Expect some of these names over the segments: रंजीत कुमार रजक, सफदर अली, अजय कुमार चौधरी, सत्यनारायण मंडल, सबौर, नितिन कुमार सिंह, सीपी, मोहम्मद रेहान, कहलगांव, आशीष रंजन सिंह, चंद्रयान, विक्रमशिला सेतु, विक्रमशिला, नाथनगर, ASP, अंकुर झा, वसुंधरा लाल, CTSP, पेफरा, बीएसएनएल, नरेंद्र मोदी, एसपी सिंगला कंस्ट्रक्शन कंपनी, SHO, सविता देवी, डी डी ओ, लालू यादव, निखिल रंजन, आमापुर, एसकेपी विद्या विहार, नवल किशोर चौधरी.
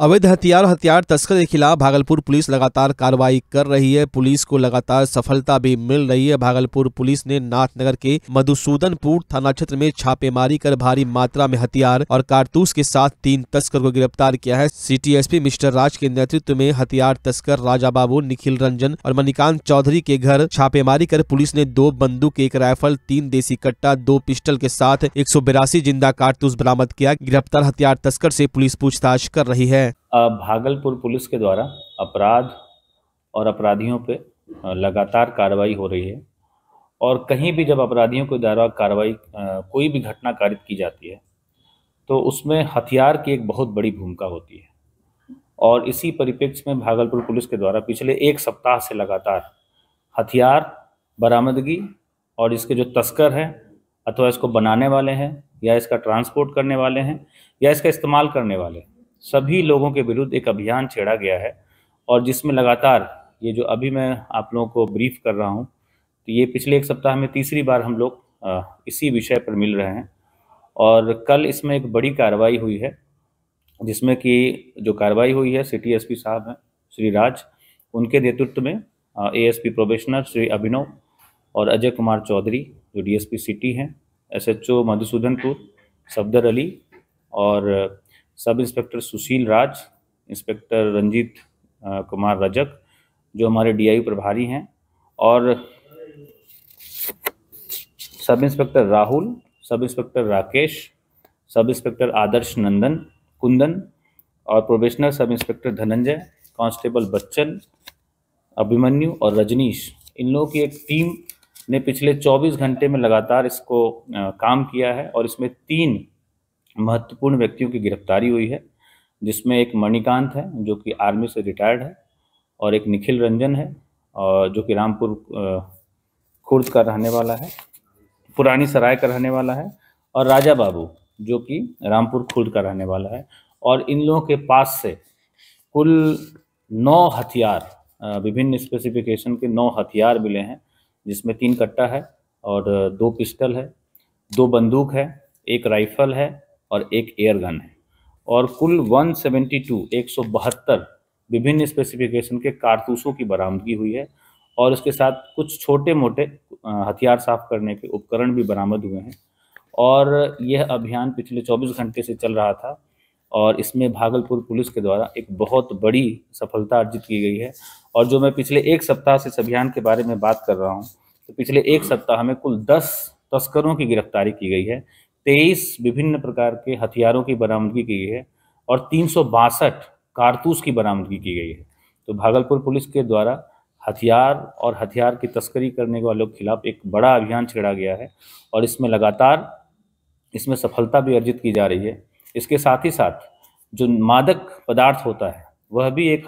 अवैध हथियार और हथियार तस्कर के खिलाफ भागलपुर पुलिस लगातार कार्रवाई कर रही है। पुलिस को लगातार सफलता भी मिल रही है। भागलपुर पुलिस ने नाथनगर के मधुसूदनपुर थाना क्षेत्र में छापेमारी कर भारी मात्रा में हथियार और कारतूस के साथ 3 तस्कर को गिरफ्तार किया है। CTSP मिस्टर राज के नेतृत्व में हथियार तस्कर राजा बाबू, निखिल रंजन और मणिकांत चौधरी के घर छापेमारी कर पुलिस ने 2 बंदूक, 1 राइफल, 3 देसी कट्टा, 2 पिस्टल के साथ 182 जिंदा कारतूस बरामद किया। गिरफ्तार हथियार तस्कर से पुलिस पूछताछ कर रही है। भागलपुर पुलिस के द्वारा अपराध और अपराधियों पे लगातार कार्रवाई हो रही है और कहीं भी जब अपराधियों के द्वारा कार्रवाई कोई भी घटना कारित की जाती है तो उसमें हथियार की एक बहुत बड़ी भूमिका होती है। और इसी परिप्रेक्ष्य में भागलपुर पुलिस के द्वारा पिछले 1 सप्ताह से लगातार हथियार बरामदगी और इसके जो तस्कर हैं अथवा इसको बनाने वाले हैं या इसका ट्रांसपोर्ट करने वाले हैं या इसका इस्तेमाल करने वाले हैं, सभी लोगों के विरुद्ध एक अभियान छेड़ा गया है। और जिसमें लगातार ये जो अभी मैं आप लोगों को ब्रीफ कर रहा हूँ तो ये पिछले 1 सप्ताह में तीसरी बार हम लोग इसी विषय पर मिल रहे हैं। और कल इसमें एक बड़ी कार्रवाई हुई है जिसमें कि जो कार्रवाई हुई है CTSP साहब हैं श्री राज, उनके नेतृत्व में ASP प्रोबेशनर श्री अभिनव और अजय कुमार चौधरी जो DSP सिटी हैं, SHO मधुसूदनपुर सफदर अली और sub inspector Sushil Raj, inspector रंजीत कुमार रजक जो हमारे DI प्रभारी हैं और sub inspector Rahul, sub inspector Rakesh, sub inspector आदर्श नंदन कुंदन और probationer sub inspector Dhananjay, constable Bachchan, Abhimanyu और रजनीश, इन लोगों की एक टीम ने पिछले 24 घंटे में लगातार इसको काम किया है। और इसमें 3 महत्वपूर्ण व्यक्तियों की गिरफ्तारी हुई है जिसमें एक मणिकांत है जो कि आर्मी से रिटायर्ड है और एक निखिल रंजन है और जो कि रामपुर खुर्द का रहने वाला है, पुरानी सराय का रहने वाला है, और राजा बाबू जो कि रामपुर खुर्द का रहने वाला है। और इन लोगों के पास से कुल 9 हथियार, विभिन्न स्पेसिफिकेशन के 9 हथियार मिले हैं जिसमें 3 कट्टा है और 2 पिस्टल है, 2 बंदूक है, 1 राइफल है और 1 एयर गन है। और कुल 172 विभिन्न स्पेसिफिकेशन के कारतूसों की बरामदगी हुई है और उसके साथ कुछ छोटे मोटे हथियार साफ करने के उपकरण भी बरामद हुए हैं। और यह अभियान पिछले 24 घंटे से चल रहा था और इसमें भागलपुर पुलिस के द्वारा एक बहुत बड़ी सफलता अर्जित की गई है। और जो मैं पिछले 1 सप्ताह से इस अभियान के बारे में बात कर रहा हूँ तो पिछले 1 सप्ताह में कुल 10 तस्करों की गिरफ्तारी की गई है, 23 विभिन्न प्रकार के हथियारों की बरामदगी की गई है और 362 कारतूस की बरामदगी की गई है। तो भागलपुर पुलिस के द्वारा हथियार और हथियार की तस्करी करने वालों के खिलाफ एक बड़ा अभियान छेड़ा गया है और इसमें लगातार इसमें सफलता भी अर्जित की जा रही है। इसके साथ ही साथ जो मादक पदार्थ होता है वह भी एक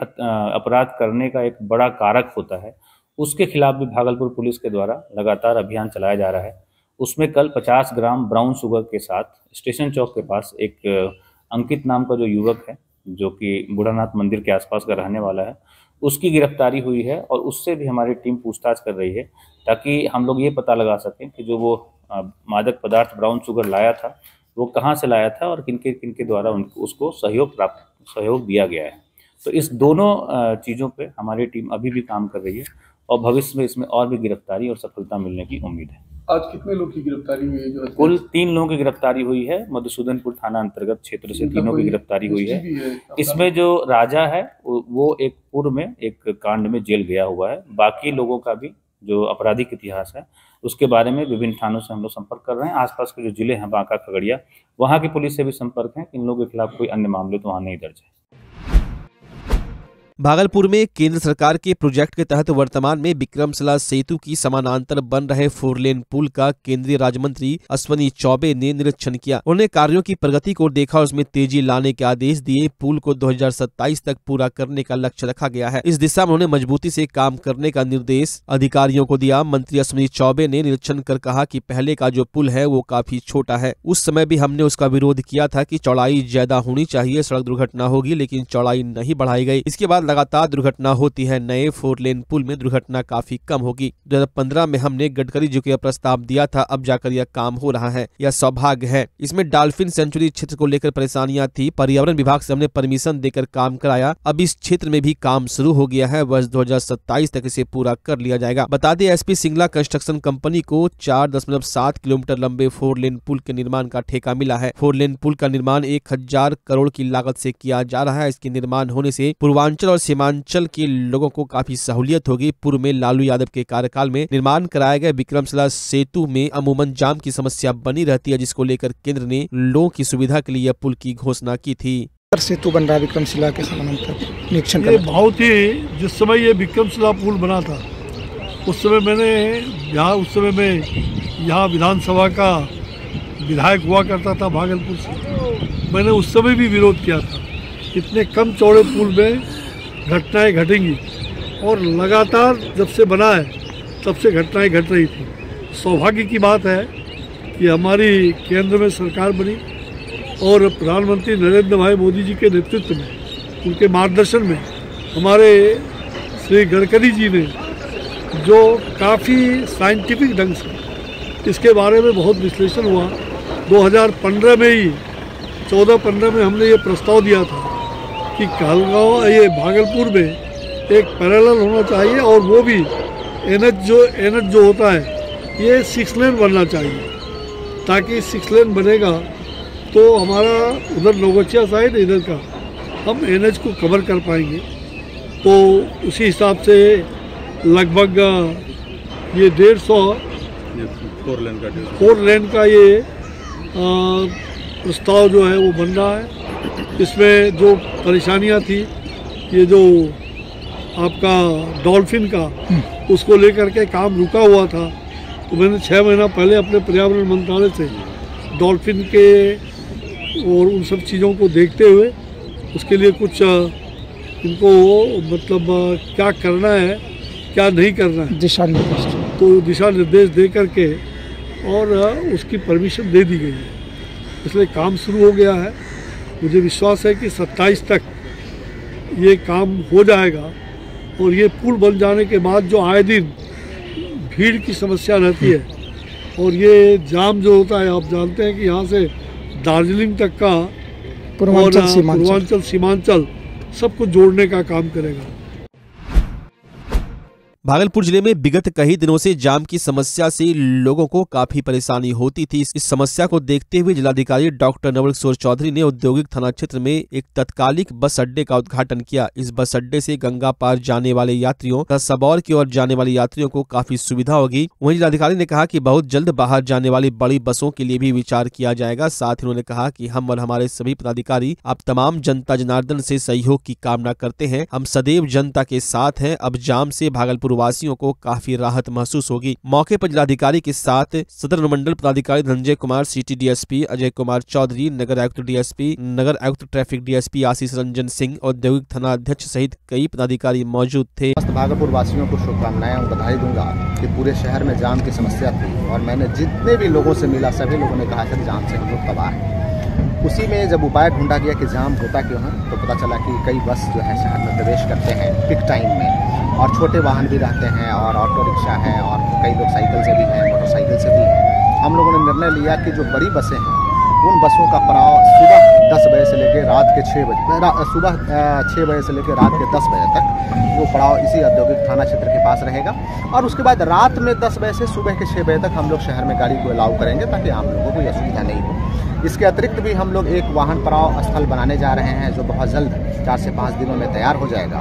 अपराध करने का एक बड़ा कारक होता है, उसके खिलाफ भी भागलपुर पुलिस के द्वारा लगातार अभियान चलाया जा रहा है। उसमें कल 50 ग्राम ब्राउन शुगर के साथ स्टेशन चौक के पास एक अंकित नाम का जो युवक है जो कि बूढ़ानाथ मंदिर के आसपास का रहने वाला है, उसकी गिरफ्तारी हुई है। और उससे भी हमारी टीम पूछताछ कर रही है ताकि हम लोग ये पता लगा सकें कि जो वो मादक पदार्थ ब्राउन शुगर लाया था वो कहाँ से लाया था और किनके द्वारा उसको सहयोग दिया गया है। तो इस दोनों चीज़ों पर हमारी टीम अभी भी काम कर रही है और भविष्य में इसमें और भी गिरफ्तारी और सफलता मिलने की उम्मीद है। आज कितने लोग की गिरफ्तारी हुई है? जो कुल 3 लोगों की गिरफ्तारी हुई है, मधुसूदनपुर थाना अंतर्गत क्षेत्र से 3 की गिरफ्तारी हुई है। इसमें जो राजा है वो एक पूर्व में एक कांड में जेल गया हुआ है। बाकी लोगों का भी जो आपराधिक इतिहास है उसके बारे में विभिन्न थानों से हम लोग संपर्क कर रहे हैं। आसपास के जो जिले हैं बांका, खगड़िया, वहाँ की पुलिस से भी संपर्क है। इन लोगों के खिलाफ कोई अन्य मामले तो वहाँ नहीं दर्ज है। भागलपुर में केंद्र सरकार के प्रोजेक्ट के तहत वर्तमान में विक्रमशिला सेतु की समानांतर बन रहे 4 लेन पुल का केंद्रीय राज्य मंत्री अश्विनी चौबे ने निरीक्षण किया। उन्होंने कार्यों की प्रगति को देखा और उसमें तेजी लाने के आदेश दिए। पुल को 2027 तक पूरा करने का लक्ष्य रखा गया है। इस दिशा में उन्होंने मजबूती से काम करने का निर्देश अधिकारियों को दिया। मंत्री अश्विनी चौबे ने निरीक्षण कर कहा कि पहले का जो पुल है वो काफी छोटा है। उस समय भी हमने उसका विरोध किया था कि चौड़ाई ज्यादा होनी चाहिए, सड़क दुर्घटना होगी, लेकिन चौड़ाई नहीं बढ़ाई गयी। इसके बाद लगातार दुर्घटना होती है। नए फोर लेन पुल में दुर्घटना काफी कम होगी। 2015 में हमने गडकरी जी को यह प्रस्ताव दिया था, अब जाकर यह काम हो रहा है, यह सौभाग्य है। इसमें डाल्फिन सेंचुरी क्षेत्र को लेकर परेशानियां थी, पर्यावरण विभाग से हमने परमिशन देकर काम कराया। अब इस क्षेत्र में भी काम शुरू हो गया है, वर्ष 2027 तक इसे पूरा कर लिया जाएगा। बता दें एसपी सिंगला कंस्ट्रक्शन कंपनी को 4.7 किलोमीटर लंबे फोर लेन पुल के निर्माण का ठेका मिला है। फोर लेन पुल का निर्माण 1000 करोड़ की लागत से किया जा रहा है। इसके निर्माण होने से पूर्वांचल और सीमांचल के लोगों को काफी सहूलियत होगी। पूर्व में लालू यादव के कार्यकाल में निर्माण कराया गया विक्रमशिला सेतु में अमूमन जाम की समस्या बनी रहती है, जिसको लेकर केंद्र ने लोगों की सुविधा के लिए यह पुल की घोषणा की थी। सेतु बन रहा विक्रमशिला के निरीक्षण बहुत ही, जिस समय ये विक्रमशिला पुल बना था उस समय मैं यहाँ विधानसभा का विधायक हुआ करता था भागलपुर से, मैंने उस समय भी विरोध किया था। इतने कम चौड़े पुल में घटनाएं घटेंगी और लगातार जब से बना है तब से घटनाएं घट रही थी। सौभाग्य की बात है कि हमारी केंद्र में सरकार बनी और प्रधानमंत्री नरेंद्र भाई मोदी जी के नेतृत्व में, उनके मार्गदर्शन में हमारे श्री गडकरी जी ने जो काफ़ी साइंटिफिक ढंग से इसके बारे में बहुत विश्लेषण हुआ। 2015 में ही 14-15 में हमने ये प्रस्ताव दिया था कि कहलगांव ये भागलपुर में एक पैरेलल होना चाहिए और वो भी एनएच जो होता है ये 6 लेन बनना चाहिए, ताकि 6 लेन बनेगा तो हमारा उधर नौगछिया साइड इधर का हम एनएच को कवर कर पाएंगे। तो उसी हिसाब से लगभग ये 150 4 लेन का ये प्रस्ताव जो है वो बन रहा है। इसमें जो परेशानियां थी, ये जो आपका डॉल्फिन का, उसको लेकर के काम रुका हुआ था, तो मैंने 6 महीना पहले अपने पर्यावरण मंत्रालय से डॉल्फिन के और उन सब चीज़ों को देखते हुए उसके लिए कुछ इनको मतलब क्या करना है क्या नहीं करना है दिशा निर्देश, तो दिशा निर्देश दे करके और उसकी परमिशन दे दी गई है, इसलिए काम शुरू हो गया है। मुझे विश्वास है कि 27 तक ये काम हो जाएगा और ये पुल बन जाने के बाद जो आए दिन भीड़ की समस्या रहती है और ये जाम जो होता है, आप जानते हैं कि यहाँ से दार्जिलिंग तक का पूर्वांचल सीमांचल सब कुछ जोड़ने का काम करेगा। भागलपुर जिले में विगत कई दिनों से जाम की समस्या से लोगों को काफी परेशानी होती थी। इस समस्या को देखते हुए जिलाधिकारी डॉक्टर नवल किशोर चौधरी ने औद्योगिक थाना क्षेत्र में एक तत्कालिक बस अड्डे का उद्घाटन किया। इस बस अड्डे से गंगा पार जाने वाले यात्रियों तथा सबौर की ओर जाने वाले यात्रियों को काफी सुविधा होगी। वहीं जिलाधिकारी ने कहा कि बहुत जल्द बाहर जाने वाली बड़ी बसों के लिए भी विचार किया जाएगा। साथ ही उन्होंने कहा कि हम और हमारे सभी पदाधिकारी आप तमाम जनता जनार्दन से सहयोग की कामना करते हैं, हम सदैव जनता के साथ हैं। अब जाम से भागलपुर वासियों को काफी राहत महसूस होगी। मौके पर जिलाधिकारी के साथ सदर अनुमंडल पदाधिकारी धनंजय कुमार, सिटी डीएसपी अजय कुमार चौधरी, नगर आयुक्त डीएसपी, नगर आयुक्त ट्रैफिक डीएसपी आशीष रंजन सिंह, औद्योगिक थाना अध्यक्ष सहित कई पदाधिकारी मौजूद थे। भागलपुर वासियों को शुभकामनाएं और बधाई दूंगा कि पूरे शहर में जाम की समस्या थी और मैंने जितने भी लोगों से मिला सभी लोगों ने कहा कि जाम से हम लोग तबाह है। उसी में जब उपाय ढूंढा गया कि जाम होता क्यों है, तो पता चला कि कई बस जो है शहर में प्रवेश करते हैं पिक टाइम में और छोटे वाहन भी रहते हैं और ऑटो रिक्शा है और कई लोग साइकिल से भी हैं, मोटरसाइकिल से भी हैं। हम लोगों ने निर्णय लिया कि जो बड़ी बसें हैं उन बसों का पड़ाव सुबह 10 बजे से लेकर रात के 6 बजे सुबह 6 बजे से लेकर रात के 10 बजे तक वो पड़ाव इसी औद्योगिक थाना क्षेत्र के पास रहेगा और उसके बाद रात में 10 बजे से सुबह के 6 बजे तक हम लोग शहर में गाड़ी को अलाउ करेंगे ताकि आम लोगों को यह सुविधा नहीं हो। इसके अतिरिक्त भी हम लोग एक वाहन पड़ाव स्थल बनाने जा रहे हैं जो बहुत जल्द 4 से 5 दिनों में तैयार हो जाएगा।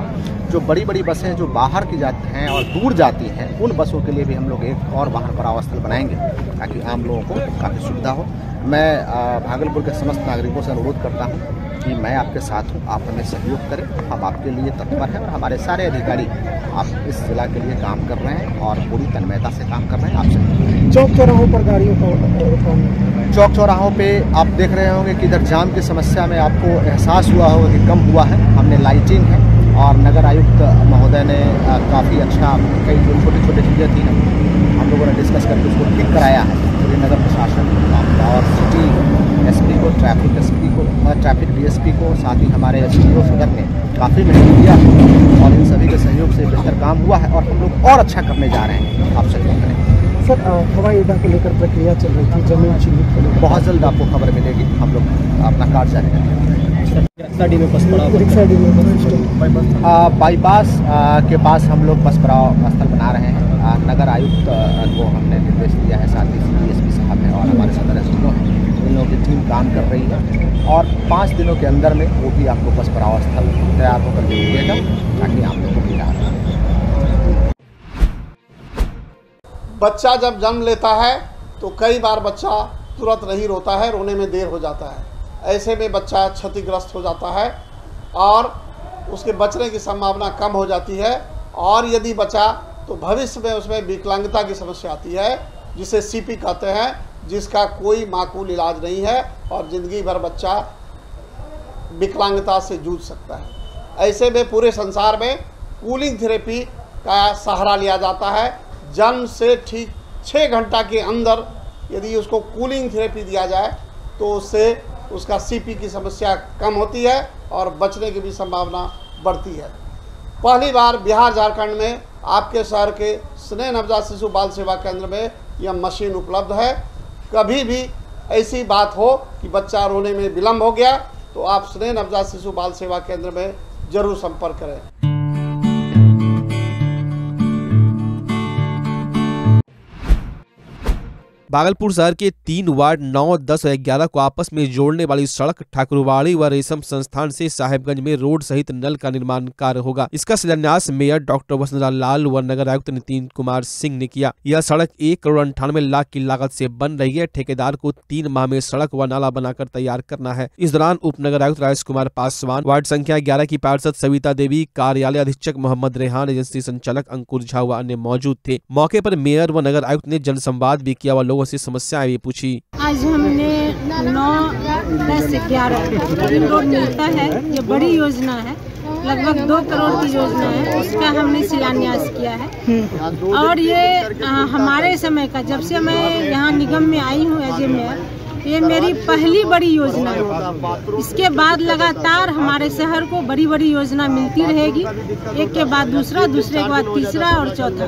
जो बड़ी बड़ी बसें जो बाहर की जाती हैं और दूर जाती हैं उन बसों के लिए भी हम लोग एक और वाहन पड़ाव स्थल बनाएंगे ताकि आम लोगों को काफ़ी सुविधा हो। मैं भागलपुर के समस्त नागरिकों से अनुरोध करता हूँ कि मैं आपके साथ हूँ, आप हमें सहयोग करें, हम आपके लिए तत्पर हैं और हमारे सारे अधिकारी आप इस जिला के लिए काम कर रहे हैं और पूरी तन्मयता से काम कर रहे हैं। आपसे चौक चौराहों पर गाड़ियों को चौक चौराहों पे आप देख रहे होंगे कि इधर जाम की समस्या में आपको एहसास हुआ होगा कि कम हुआ है। हमने लाइटिंग है और नगर आयुक्त महोदय ने काफ़ी अच्छा कई जो छोटी छोटी चीज़ें थी हम लोगों ने डिस्कस करके उसको ठीक कराया है। पूरे नगर प्रशासन और सिटी एसपी को, ट्रैफिक एसपी को, ट्रैफिक डीएसपी को, साथ ही हमारे एसडीओ सदर ने काफ़ी मेहनत किया और इन सभी के सहयोग से बेहतर काम हुआ है और हम लोग और अच्छा करने जा रहे हैं। आप सहयोग करें। सर, हवाई अड्डा को लेकर प्रक्रिया चल रही थी, जमीन चिन्हित को लेकर बहुत जल्द आपको खबर मिलेगी। हम लोग अपना कार्य जारी रखेंगे। बाईपास के पास हम लोग बस पड़ाव स्थल बना रहे हैं। नगर आयुक्त को हमने निर्देश दिया है, साथ ही डीएसपी साहब हैं और हमारे सदर एसडीओ हैं, इन लोगों की टीम काम कर रही है और 5 दिनों के अंदर में वो भी आपको बस पड़ाव स्थल तैयार होकर दे दिएगा ताकि आप लोगों को भी राहत मिले। बच्चा जब जन्म लेता है तो कई बार बच्चा तुरंत नहीं रोता है, रोने में देर हो जाता है। ऐसे में बच्चा क्षतिग्रस्त हो जाता है और उसके बचने की संभावना कम हो जाती है और यदि बचा तो भविष्य में उसमें विकलांगता की समस्या आती है जिसे सीपी कहते हैं, जिसका कोई माकूल इलाज नहीं है और ज़िंदगी भर बच्चा विकलांगता से जूझ सकता है। ऐसे में पूरे संसार में कूलिंग थेरेपी का सहारा लिया जाता है। जन्म से ठीक 6 घंटा के अंदर यदि उसको कूलिंग थेरेपी दिया जाए तो उससे उसका सीपी की समस्या कम होती है और बचने की भी संभावना बढ़ती है। पहली बार बिहार झारखंड में आपके शहर के स्नेह नवजात शिशु बाल सेवा केंद्र में यह मशीन उपलब्ध है। कभी भी ऐसी बात हो कि बच्चा रोने में विलम्ब हो गया तो आप स्नेह नवजात शिशु बाल सेवा केंद्र में जरूर संपर्क करें। भागलपुर शहर के 3 वार्ड 9, 10 और 11 को आपस में जोड़ने वाली सड़क ठाकुरवाड़ी व रेशम संस्थान से साहेबगंज में रोड सहित नल का निर्माण कार्य होगा। इसका शिलान्यास मेयर डॉक्टर वसुंधरा लाल व नगर आयुक्त नितिन कुमार सिंह ने किया। यह सड़क 1,98,00,000 की लागत से बन रही है। ठेकेदार को 3 माह में सड़क व नाला बनाकर तैयार करना है। इस दौरान उप नगर आयुक्त राजेश कुमार पासवान, वार्ड संख्या 11 की पार्षद सविता देवी, कार्यालय अधीक्षक मोहम्मद रेहान, एजेंसी संचालक अंकुर झा व अन्य मौजूद थे। मौके पर मेयर व नगर आयुक्त ने जनसंवाद भी किया व लोग से समस्याएं भी पूछी। आज हमने 9, 10, 11 रोड मिलता है। ये बड़ी योजना है, लगभग 2 करोड़ की योजना है, उसका हमने शिलान्यास किया है। और ये हमारे समय का, जब से मैं यहाँ निगम में आई हूँ एज ए मेयर, ये मेरी पहली बड़ी योजना है। इसके बाद लगातार हमारे शहर को बड़ी बड़ी योजना मिलती रहेगी, एक के बाद दूसरा, दूसरे के बाद तीसरा और चौथा।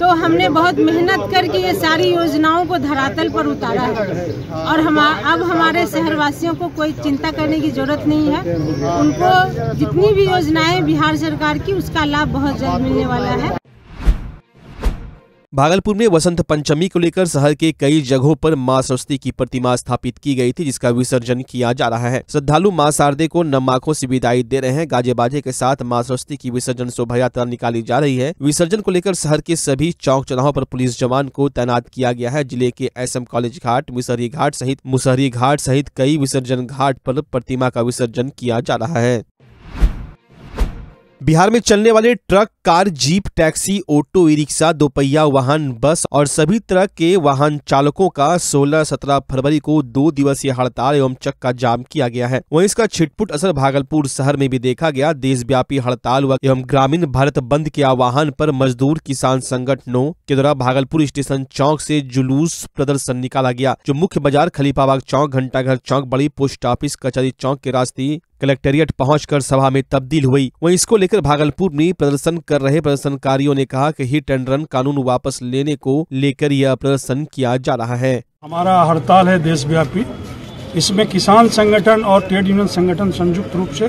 तो हमने बहुत मेहनत करके ये सारी योजनाओं को धरातल पर उतारा है और अब हमारे शहरवासियों को कोई चिंता करने की जरूरत नहीं है। उनको जितनी भी योजनाएं बिहार सरकार की, उसका लाभ बहुत जल्द मिलने वाला है। भागलपुर में वसंत पंचमी को लेकर शहर के कई जगहों पर मां सरस्वती की प्रतिमा स्थापित की गई थी, जिसका विसर्जन किया जा रहा है। श्रद्धालु मां शारदे को नम आंखों से विदाई दे रहे हैं। गाजे बाजे के साथ मां सरस्वती की विसर्जन शोभा यात्रा निकाली जा रही है। विसर्जन को लेकर शहर के सभी चौक चौराहों पर पुलिस जवान को तैनात किया गया है। जिले के एसएम कॉलेज घाट, मुसहरी घाट सहित कई विसर्जन घाट पर प्रतिमा का विसर्जन किया जा रहा है। बिहार में चलने वाले truck, car, jeep, taxi, auto, e rickshaw, दोपहिया वाहन, बस और सभी तरह के वाहन चालकों का 16-17 फरवरी को 2 दिवसीय हड़ताल एवं चक्का जाम किया गया है। वहीं इसका छिटपुट असर भागलपुर शहर में भी देखा गया। देशव्यापी हड़ताल एवं ग्रामीण भारत बंद के आह्वान पर मजदूर किसान संगठनों के द्वारा भागलपुर स्टेशन चौक से जुलूस प्रदर्शन निकाला गया, जो मुख्य बाजार, खलीफाबाग चौक, घंटाघर चौक, बड़ी पोस्ट ऑफिस, कचहरी चौक के रास्ते कलेक्ट्रेट पहुंचकर सभा में तब्दील हुई। वहीं इसको लेकर भागलपुर में प्रदर्शन कर रहे प्रदर्शनकारियों ने कहा कि हिट एंड रन कानून वापस लेने को लेकर यह प्रदर्शन किया जा रहा है। हमारा हड़ताल है देशव्यापी, इसमें किसान संगठन और ट्रेड यूनियन संगठन संयुक्त रूप से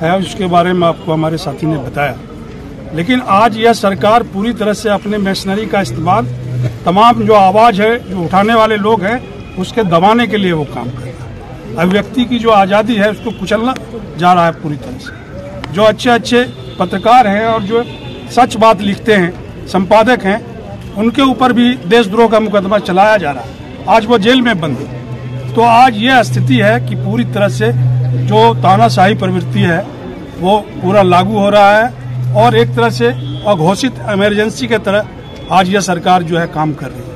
है, उसके बारे में आपको हमारे साथी ने बताया। लेकिन आज यह सरकार पूरी तरह से अपने मशीनरी का इस्तेमाल, तमाम जो आवाज है, जो उठाने वाले लोग है, उसके दबाने के लिए वो काम कर रही है। अभिव्यक्ति की जो आज़ादी है उसको कुचलना जा रहा है पूरी तरह से। जो अच्छे अच्छे पत्रकार हैं और जो सच बात लिखते हैं, संपादक हैं, उनके ऊपर भी देशद्रोह का मुकदमा चलाया जा रहा है। आज वो जेल में बंद है। तो आज ये स्थिति है कि पूरी तरह से जो तानाशाही प्रवृत्ति है वो पूरा लागू हो रहा है और एक तरह से अघोषित इमरजेंसी के तरह आज यह सरकार जो है काम कर रही है।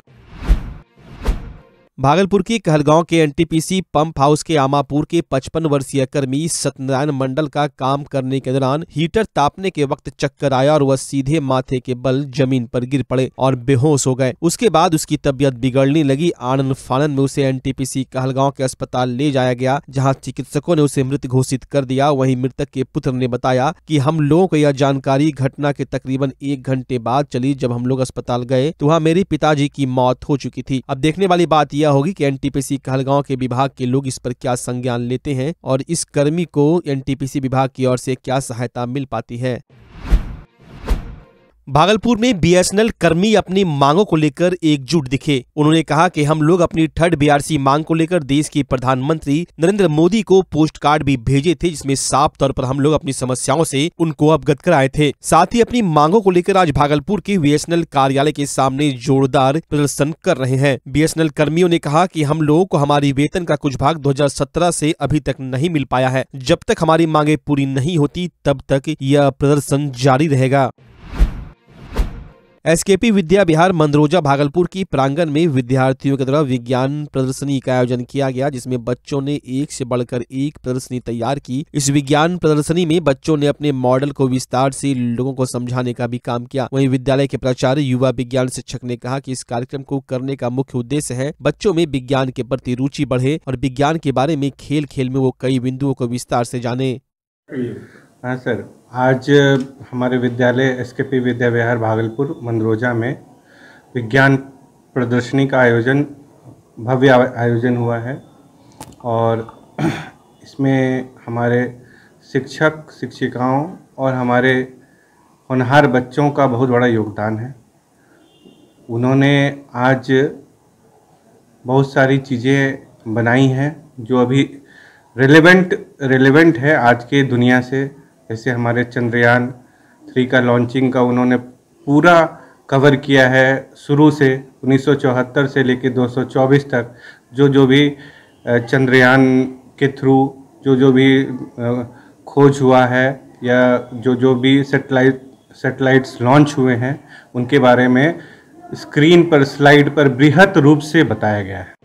भागलपुर के कहलगांव के एनटीपीसी पंप हाउस के आमापुर के 55 वर्षीय कर्मी सत्यनारायण मंडल का काम करने के दौरान हीटर तापने के वक्त चक्कर आया और वह सीधे माथे के बल जमीन पर गिर पड़े और बेहोश हो गए। उसके बाद उसकी तबीयत बिगड़ने लगी। आनन फानन में उसे एनटीपीसी कहलगांव के अस्पताल ले जाया गया, जहाँ चिकित्सकों ने उसे मृत घोषित कर दिया। वही मृतक के पुत्र ने बताया की हम लोगों को यह जानकारी घटना के तकरीबन 1 घंटे बाद चली। जब हम लोग अस्पताल गए तो वहाँ मेरे पिताजी की मौत हो चुकी थी। अब देखने वाली बात यह होगी कि एनटीपीसी कहलगांव के विभाग के लोग इस पर क्या संज्ञान लेते हैं और इस कर्मी को एनटीपीसी विभाग की ओर से क्या सहायता मिल पाती है। भागलपुर में बीएसएनएल कर्मी अपनी मांगों को लेकर एकजुट दिखे। उन्होंने कहा कि हम लोग अपनी 3rd बीआरसी मांग को लेकर देश के प्रधानमंत्री नरेंद्र मोदी को पोस्टकार्ड भी भेजे थे, जिसमें साफ तौर पर हम लोग अपनी समस्याओं से उनको अवगत कराए थे। साथ ही अपनी मांगों को लेकर आज भागलपुर के बीएसएनएल कार्यालय के सामने जोरदार प्रदर्शन कर रहे हैं। बीएसएनएल कर्मियों ने कहा कि हम लोगों को हमारी वेतन का कुछ भाग 2017 से अभी तक नहीं मिल पाया है। जब तक हमारी मांगे पूरी नहीं होती तब तक यह प्रदर्शन जारी रहेगा। एसकेपी विद्या विहार मंदरोजा भागलपुर की प्रांगण में विद्यार्थियों के द्वारा विज्ञान प्रदर्शनी का आयोजन किया गया, जिसमें बच्चों ने एक से बढ़कर एक प्रदर्शनी तैयार की। इस विज्ञान प्रदर्शनी में बच्चों ने अपने मॉडल को विस्तार से लोगों को समझाने का भी काम किया। वहीं विद्यालय के प्राचार्य युवा विज्ञान शिक्षक ने कहा कि इस कार्यक्रम को करने का मुख्य उद्देश्य है बच्चों में विज्ञान के प्रति रुचि बढ़े और विज्ञान के बारे में खेल खेल में वो कई बिंदुओं को विस्तार से जाने। हाँ सर, आज हमारे विद्यालय एसकेपी विद्या विहार भागलपुर मंदरोजा में विज्ञान प्रदर्शनी का आयोजन भव्य आयोजन हुआ है और इसमें हमारे शिक्षक शिक्षिकाओं और हमारे होनहार बच्चों का बहुत बड़ा योगदान है। उन्होंने आज बहुत सारी चीज़ें बनाई हैं जो अभी रेलेवेंट है आज के दुनिया से। जैसे हमारे चंद्रयान 3 का लॉन्चिंग का उन्होंने पूरा कवर किया है, शुरू से 1974 से लेकर 224 तक जो जो भी चंद्रयान के थ्रू जो भी खोज हुआ है या जो भी सेटेलाइट्स लॉन्च हुए हैं उनके बारे में स्क्रीन पर स्लाइड पर बृहद रूप से बताया गया है।